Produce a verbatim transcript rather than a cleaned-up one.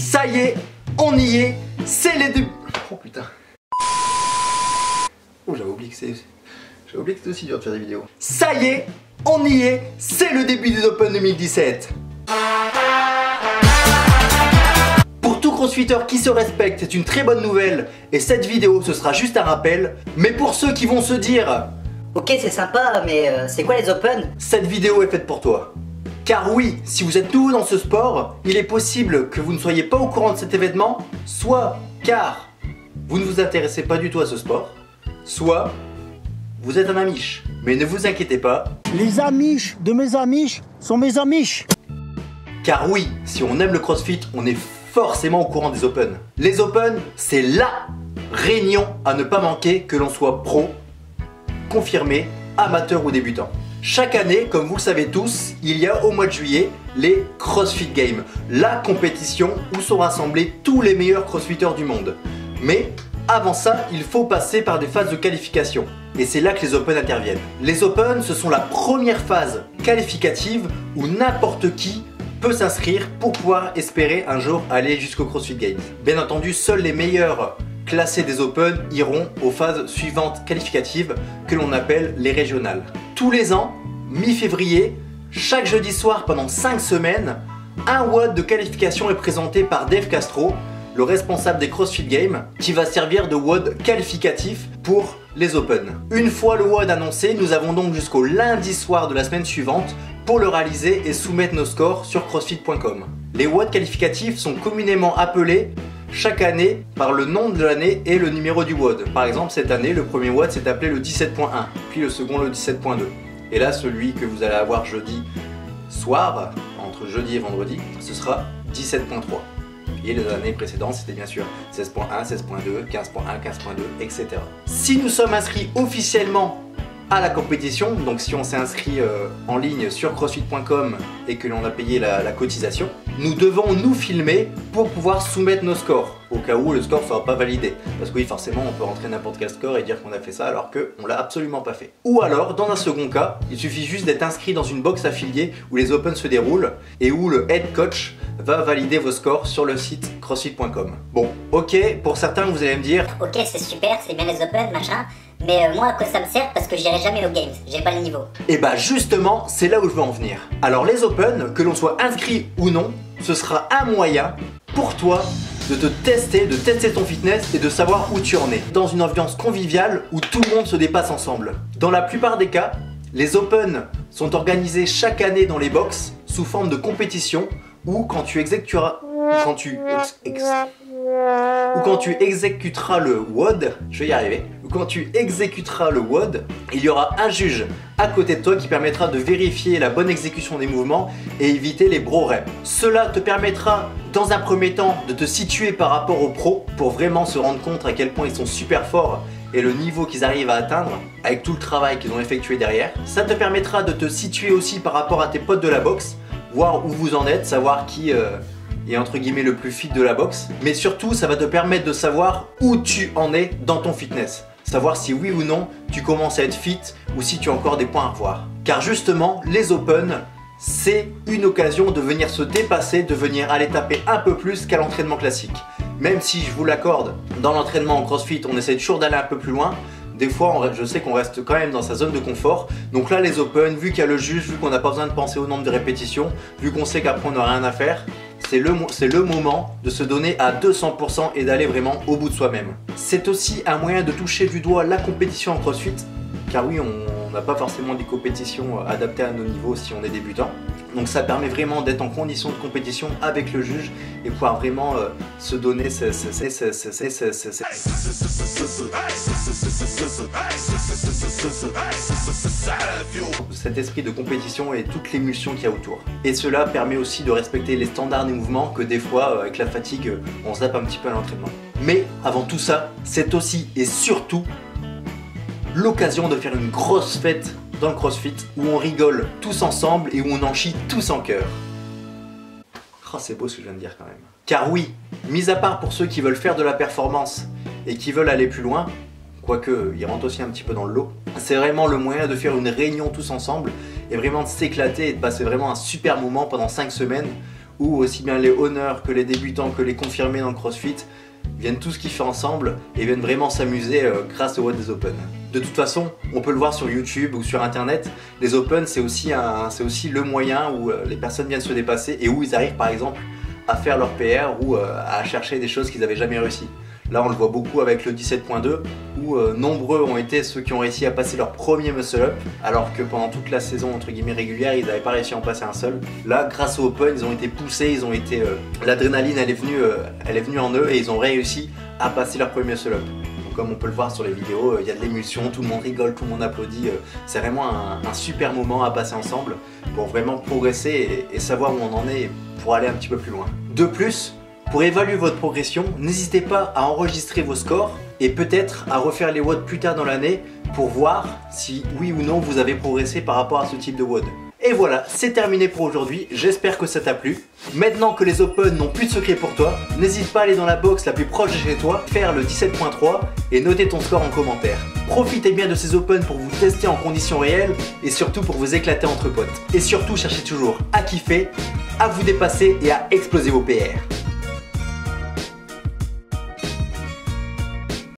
Ça y est, on y est, c'est les débuts. Oh putain. Oh, j'avais oublié que c'est... J'avais oublié que c'était aussi dur de faire des vidéos. Ça y est, on y est, c'est le début des Open deux mille dix-sept. Pour tout crossfitter qui se respecte, c'est une très bonne nouvelle. Et cette vidéo, ce sera juste un rappel. Mais pour ceux qui vont se dire... Ok, c'est sympa, mais euh, c'est quoi les Open? Cette vidéo est faite pour toi. Car oui, si vous êtes nouveau dans ce sport, il est possible que vous ne soyez pas au courant de cet événement, soit car vous ne vous intéressez pas du tout à ce sport, soit vous êtes un amiche. Mais ne vous inquiétez pas. Les amiches de mes amiches sont mes amiches. Car oui, si on aime le CrossFit, on est forcément au courant des Open. Les Open, c'est LA réunion à ne pas manquer, que l'on soit pro, confirmé, amateur ou débutant. Chaque année, comme vous le savez tous, il y a au mois de juillet les CrossFit Games, la compétition où sont rassemblés tous les meilleurs crossfitters du monde. Mais avant ça, il faut passer par des phases de qualification. Et c'est là que les Open interviennent. Les Open, ce sont la première phase qualificative où n'importe qui peut s'inscrire pour pouvoir espérer un jour aller jusqu'au CrossFit Games. Bien entendu, seuls les meilleurs classés des Open iront aux phases suivantes qualificatives que l'on appelle les régionales. Tous les ans, mi-février, chaque jeudi soir pendant cinq semaines, un WOD de qualification est présenté par Dave Castro, le responsable des CrossFit Games, qui va servir de WOD qualificatif pour les Open. Une fois le WOD annoncé, nous avons donc jusqu'au lundi soir de la semaine suivante pour le réaliser et soumettre nos scores sur crossfit point com. Les WOD qualificatifs sont communément appelés chaque année par le nom de l'année et le numéro du WOD. Par exemple, cette année, le premier WOD s'est appelé le dix-sept point un, puis le second le dix-sept point deux. Et là, celui que vous allez avoir jeudi soir, entre jeudi et vendredi, ce sera dix-sept point trois. Et les années précédentes, c'était bien sûr seize point un, seize point deux, quinze point un, quinze point deux, et cetera. Si nous sommes inscrits officiellement à la compétition, donc si on s'est inscrit euh, en ligne sur crossfit point com et que l'on a payé la, la cotisation, nous devons nous filmer pour pouvoir soumettre nos scores, au cas où le score ne sera pas validé. Parce que oui, forcément, on peut rentrer n'importe quel score et dire qu'on a fait ça alors qu'on l'a absolument pas fait. Ou alors, dans un second cas, il suffit juste d'être inscrit dans une box affiliée où les Open se déroulent et où le head coach va valider vos scores sur le site crossfit point com. Bon, ok, pour certains, vous allez me dire... Ok, c'est super, c'est bien les Open, machin... Mais euh, moi à quoi ça me sert, parce que j'irai jamais aux Games, j'ai pas le niveau. Et bah justement, c'est là où je veux en venir. Alors les Open, que l'on soit inscrit ou non, ce sera un moyen pour toi de te tester, de tester ton fitness et de savoir où tu en es. Dans une ambiance conviviale où tout le monde se dépasse ensemble. Dans la plupart des cas, les Open sont organisés chaque année dans les box sous forme de compétition où quand tu exécuteras... Quand tu... Ex, ex, ou quand tu exécuteras le WOD, je vais y arriver, ou quand tu exécuteras le WOD, il y aura un juge à côté de toi qui permettra de vérifier la bonne exécution des mouvements et éviter les bro reps. Cela te permettra dans un premier temps de te situer par rapport aux pros pour vraiment se rendre compte à quel point ils sont super forts et le niveau qu'ils arrivent à atteindre avec tout le travail qu'ils ont effectué derrière. Ça te permettra de te situer aussi par rapport à tes potes de la boxe, voir où vous en êtes, savoir qui... Euh, et entre guillemets le plus fit de la boxe, mais surtout ça va te permettre de savoir où tu en es dans ton fitness, savoir si oui ou non tu commences à être fit ou si tu as encore des points à revoir. Car justement les Open, c'est une occasion de venir se dépasser, de venir aller taper un peu plus qu'à l'entraînement classique. Même si je vous l'accorde, dans l'entraînement en CrossFit on essaie toujours d'aller un peu plus loin, des fois on, je sais qu'on reste quand même dans sa zone de confort. Donc là les Open, vu qu'il y a le juge, vu qu'on n'a pas besoin de penser au nombre de répétitions, vu qu'on sait qu'après on n'a rien à faire, c'est le, le moment de se donner à deux cents pour cent et d'aller vraiment au bout de soi-même. C'est aussi un moyen de toucher du doigt la compétition en CrossFit, car oui, on n'a pas forcément des compétitions adaptées à nos niveaux si on est débutant. Donc ça permet vraiment d'être en condition de compétition avec le juge et pouvoir vraiment euh, se donner ce... ce, ce, ce, ce, ce, ce, ce. Cet esprit de compétition et toute l'émulsion qu'il y a autour. Et cela permet aussi de respecter les standards des mouvements que des fois, avec la fatigue, on zappe un petit peu à l'entraînement. Mais avant tout ça, c'est aussi et surtout l'occasion de faire une grosse fête dans le CrossFit où on rigole tous ensemble et où on en chie tous en cœur. Oh, c'est beau ce que je viens de dire quand même. Car oui, mis à part pour ceux qui veulent faire de la performance et qui veulent aller plus loin, quoique ils rentrent aussi un petit peu dans le lot, c'est vraiment le moyen de faire une réunion tous ensemble et vraiment de s'éclater et de passer vraiment un super moment pendant cinq semaines où aussi bien les honneurs que les débutants que les confirmés dans le CrossFit viennent tous kiffer ensemble et viennent vraiment s'amuser euh, grâce au What is Open. De toute façon, on peut le voir sur YouTube ou sur internet, les Open c'est aussi, aussi le moyen où euh, les personnes viennent se dépasser et où ils arrivent par exemple à faire leur P R ou euh, à chercher des choses qu'ils n'avaient jamais réussi. Là on le voit beaucoup avec le dix-sept point deux où euh, nombreux ont été ceux qui ont réussi à passer leur premier muscle-up alors que pendant toute la saison entre guillemets régulière ils n'avaient pas réussi à en passer un seul. Là grâce aux Open ils ont été poussés, ils ont été euh, l'adrénaline elle est venue, euh, elle est venue en eux et ils ont réussi à passer leur premier muscle-up. Donc comme on peut le voir sur les vidéos, il euh, y a de l'émulsion, tout le monde rigole, tout le monde applaudit. Euh, c'est vraiment un, un super moment à passer ensemble pour vraiment progresser et, et savoir où on en est pour aller un petit peu plus loin. De plus, pour évaluer votre progression, n'hésitez pas à enregistrer vos scores et peut-être à refaire les W O D plus tard dans l'année pour voir si oui ou non vous avez progressé par rapport à ce type de W O D. Et voilà, c'est terminé pour aujourd'hui, j'espère que ça t'a plu. Maintenant que les Open n'ont plus de secret pour toi, n'hésite pas à aller dans la box la plus proche de chez toi, faire le dix-sept point trois et noter ton score en commentaire. Profitez bien de ces Open pour vous tester en conditions réelles et surtout pour vous éclater entre potes. Et surtout, cherchez toujours à kiffer, à vous dépasser et à exploser vos P R.